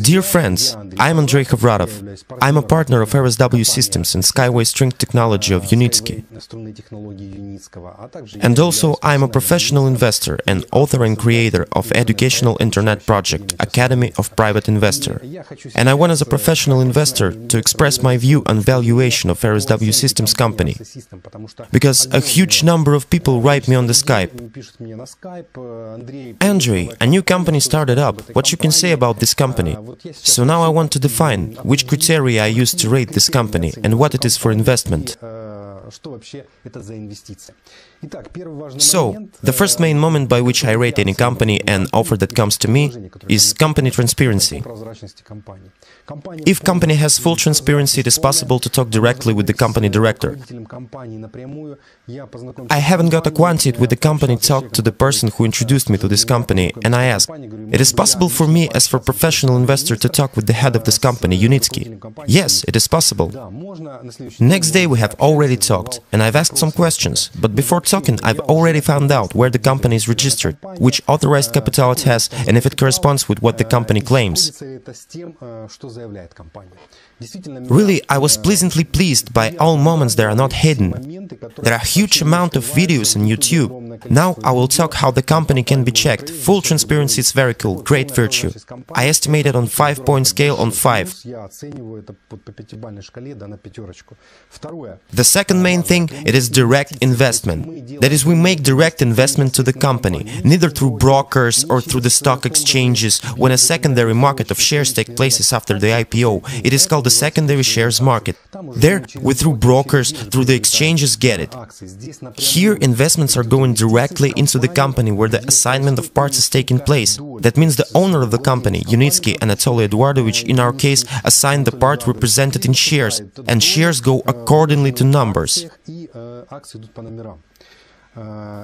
Dear friends, I'm Andrey Khovratov. I'm a partner of RSW Systems and Skyway String Technology of Yunitsky. And also I'm a professional investor and author and creator of educational internet project Academy of Private Investor. And I want as a professional investor to express my view on valuation of RSW Systems company, because a huge number of people write me on the Skype. Andrey, a new company started up. What you can say about this company? So now I want to define which criteria I use to rate this company and what it is for investment. So, the first main moment by which I rate any company and offer that comes to me is company transparency. If company has full transparency, it is possible to talk directly with the company director. I haven't got acquainted with the company, talked to the person who introduced me to this company, and I asked, it is possible for me as for professional investor to talk with the head of this company, Yunitsky? Yes, it is possible. Next day we have already talked, and I've asked some questions, but before talking, I've already found out where the company is registered, which authorized capital it has, and if it corresponds with what the company claims. Really, I was pleasantly pleased by all moments that are not hidden. There are a huge amount of videos on YouTube. Now I will talk how the company can be checked. Full transparency is very cool, great virtue. I estimated on 5-point scale on 5. The second main thing, it is direct investment. That is, we make direct investment to the company, neither through brokers or through the stock exchanges. When a secondary market of shares takes place after the IPO, it is called the secondary shares market. There, we through brokers, through the exchanges get it. Here, investments are going directly into the company where the assignment of parts is taking place. That means the owner of the company, Yunitsky Anatoly Eduardovich, in our case, assigned the part represented in shares, and shares go accordingly to numbers.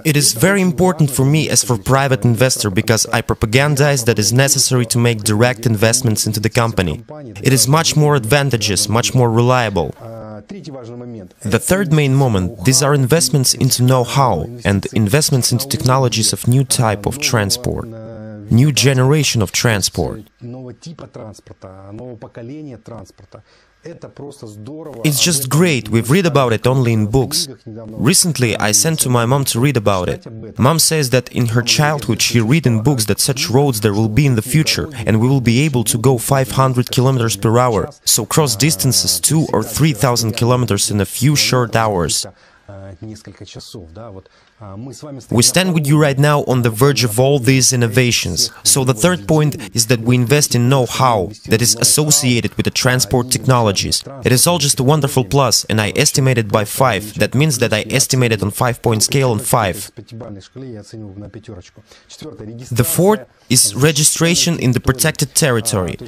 It is very important for me as for private investor, because I propagandize that is necessary to make direct investments into the company. It is much more advantageous, much more reliable. The third main moment, these are investments into know-how and investments into technologies of new type of transport, new generation of transport. It's just great, we've read about it only in books. Recently, I sent to my mom to read about it. Mom says that in her childhood she read in books that such roads there will be in the future, and we will be able to go 500 km/h, so cross distances 2,000 or 3,000 km in a few short hours. We stand with you right now on the verge of all these innovations. So the third point is that we invest in know-how that is associated with the transport technologies. It is all just a wonderful plus, and I estimated by 5. That means that I estimated on 5-point scale on 5. The fourth is registration in the protected territory.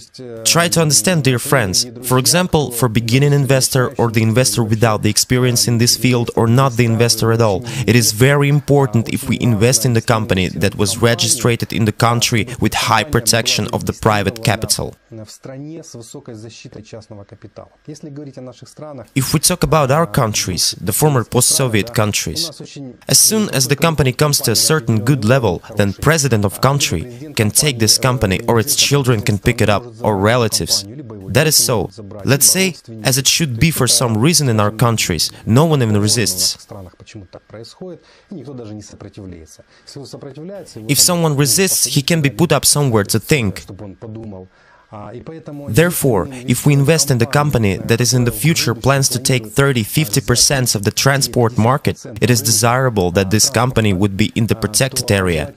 Try to understand, dear friends. For example, for beginning investor or the investor without the experience in this field or not the investor at all, it is very important if we invest in the company that was registered in the country with high protection of the private capital. If we talk about our countries, the former post-Soviet countries, as soon as the company comes to a certain good level, then president of country can take this company, or its children can pick it up, or relatives. That is so. Let's say, as it should be for some reason in our countries, no one even resists. If someone resists, he can be put up somewhere to think. Therefore, if we invest in the company that is in the future plans to take 30-50% of the transport market, it is desirable that this company would be in the protected area.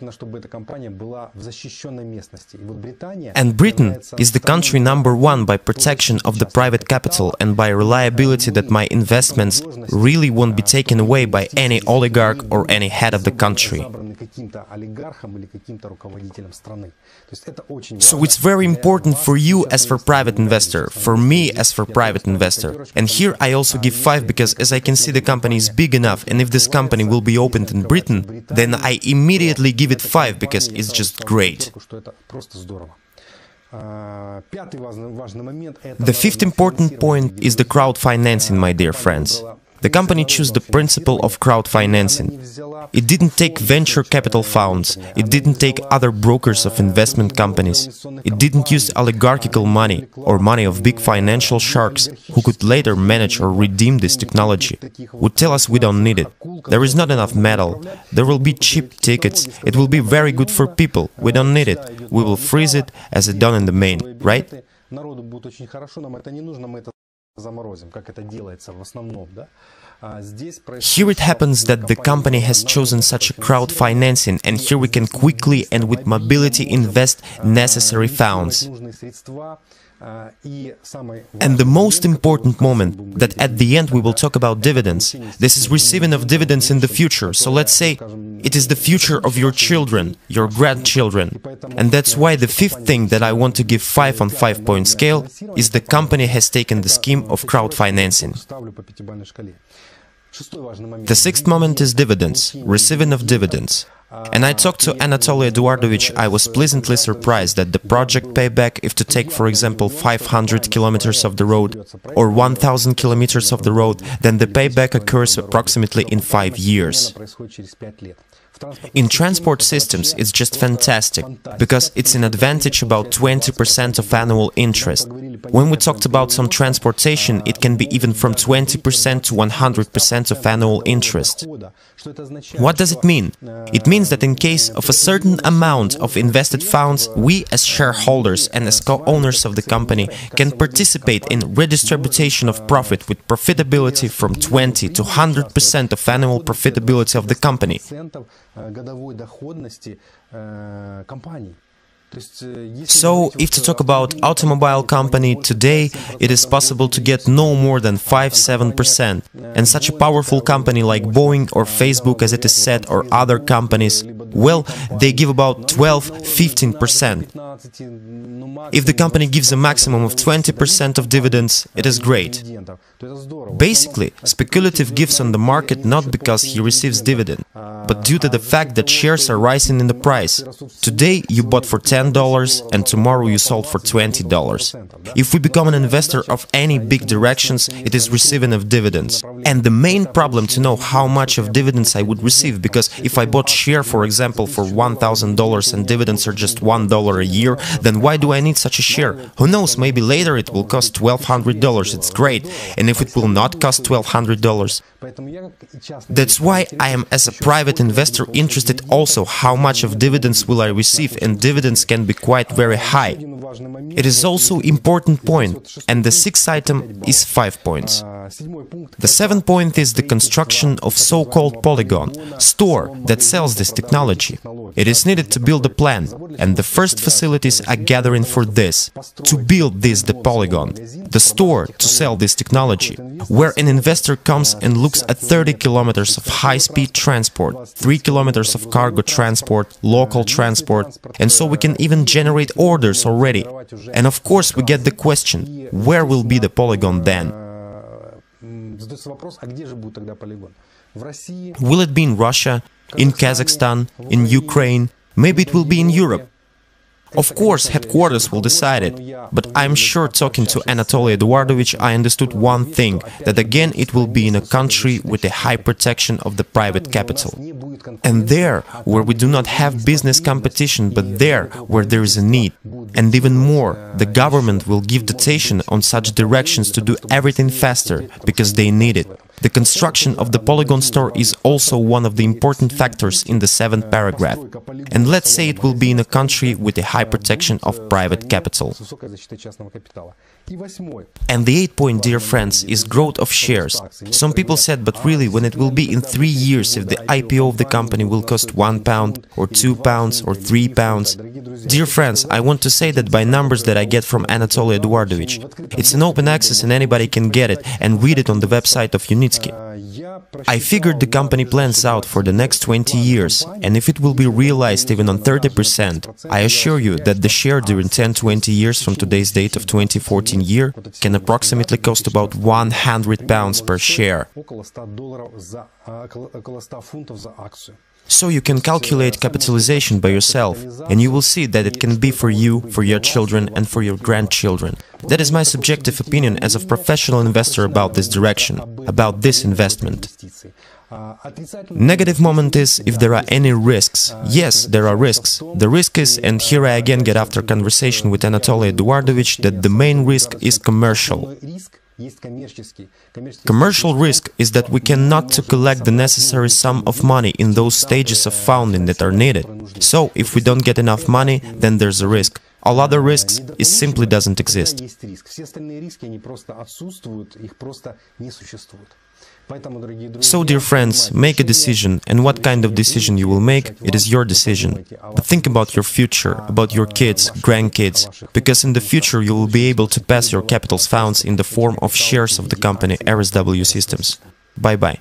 And Britain is the country #1 by protection of the private capital and by reliability that my investments really won't be taken away by any oligarch or any head of the country. So it's very important for you as for private investor, for me as for private investor. And here I also give 5, because as I can see the company is big enough, and if this company will be opened in Britain, then I immediately give it 5, because it's just great. The fifth important point is the crowd financing, my dear friends. The company chose the principle of crowd financing. It didn't take venture capital funds, it didn't take other brokers of investment companies, it didn't use oligarchical money or money of big financial sharks who could later manage or redeem this technology, would tell us we don't need it, there is not enough metal, there will be cheap tickets, it will be very good for people, we don't need it, we will freeze it as it done in the main, right? Here it happens that the company has chosen such a crowd financing, and here we can quickly and with mobility invest necessary funds. And the most important moment, that at the end we will talk about dividends, this is receiving of dividends in the future, so let's say it is the future of your children, your grandchildren. And that's why the fifth thing that I want to give 5 on 5-point scale is the company has taken the scheme of crowd financing. The sixth moment is dividends, receiving of dividends. And I talked to Anatoly Eduardovich, I was pleasantly surprised that the project payback, if to take for example 500 kilometers of the road or 1000 kilometers of the road, then the payback occurs approximately in 5 years. In transport systems, it's just fantastic, because it's an advantage about 20% of annual interest. When we talked about some transportation, it can be even from 20% to 100% of annual interest. What does it mean? It means that in case of a certain amount of invested funds, we as shareholders and as co-owners of the company can participate in redistribution of profit with profitability from 20 to 100% of annual profitability of the company. So, if to talk about automobile company today, it is possible to get no more than 5–7%, and such a powerful company like Boeing or Facebook, as it is said, or other companies, well, they give about 12–15%. If the company gives a maximum of 20% of dividends, it is great. Basically, speculative gives on the market not because he receives dividend, but due to the fact that shares are rising in the price. Today you bought for $10 and tomorrow you sold for $20. If we become an investor of any big directions, it is receiving of dividends. And the main problem to know how much of dividends I would receive, because if I bought share, for example, for $1000 and dividends are just $1 a year, then why do I need such a share? Who knows, maybe later it will cost $1200, it's great, and if it will not cost $1200. That's why I am, as a private investor, interested also how much of dividends will I receive, and dividends can be quite very high. It is also important point, and the sixth item is 5 points. The seventh point is the construction of so-called polygon, store that sells this technology. It is needed to build a plan, and the first facilities are gathering for this, to build this the polygon, the store to sell this technology, where an investor comes and looks at 30 kilometers of high-speed transport, 3 kilometers of cargo transport, local transport, and so we can even generate orders already. And of course we get the question, where will be the polygon then? Will it be in Russia, in Kazakhstan, in Ukraine? Maybe it will be in Europe. Of course, headquarters will decide it, but I'm sure talking to Anatoly Eduardovich I understood one thing, that again it will be in a country with a high protection of the private capital. And there, where we do not have business competition, but there, where there is a need. And even more, the government will give dotation on such directions to do everything faster, because they need it. The construction of the polygon store is also one of the important factors in the 7th paragraph. And let's say it will be in a country with a high protection of private capital. And the 8th point, dear friends, is growth of shares. Some people said, but really, when it will be in 3 years, if the IPO of the company will cost £1 or £2 or £3. Dear friends, I want to say that by numbers that I get from Anatoly Eduardovich. It's an open access and anybody can get it and read it on the website of Yunitsky. I figured the company plans out for the next 20 years, and if it will be realized even on 30%, I assure you that the share during 10–20 years from today's date of 2014 year can approximately cost about £100 per share. So you can calculate capitalization by yourself, and you will see that it can be for you, for your children and for your grandchildren. That is my subjective opinion as a professional investor about this direction, about this investment. Negative moment is if there are any risks. Yes, there are risks. The risk is, and here I again get after conversation with Anatoly Eduardovich, that the main risk is commercial. Commercial risk is that we cannot to collect the necessary sum of money in those stages of founding that are needed. So, if we don't get enough money, then there's a risk. All other risks, it simply doesn't exist. So, dear friends, make a decision, and what kind of decision you will make, it is your decision. But think about your future, about your kids, grandkids, because in the future you will be able to pass your capital's funds in the form of shares of the company RSW Systems. Bye-bye.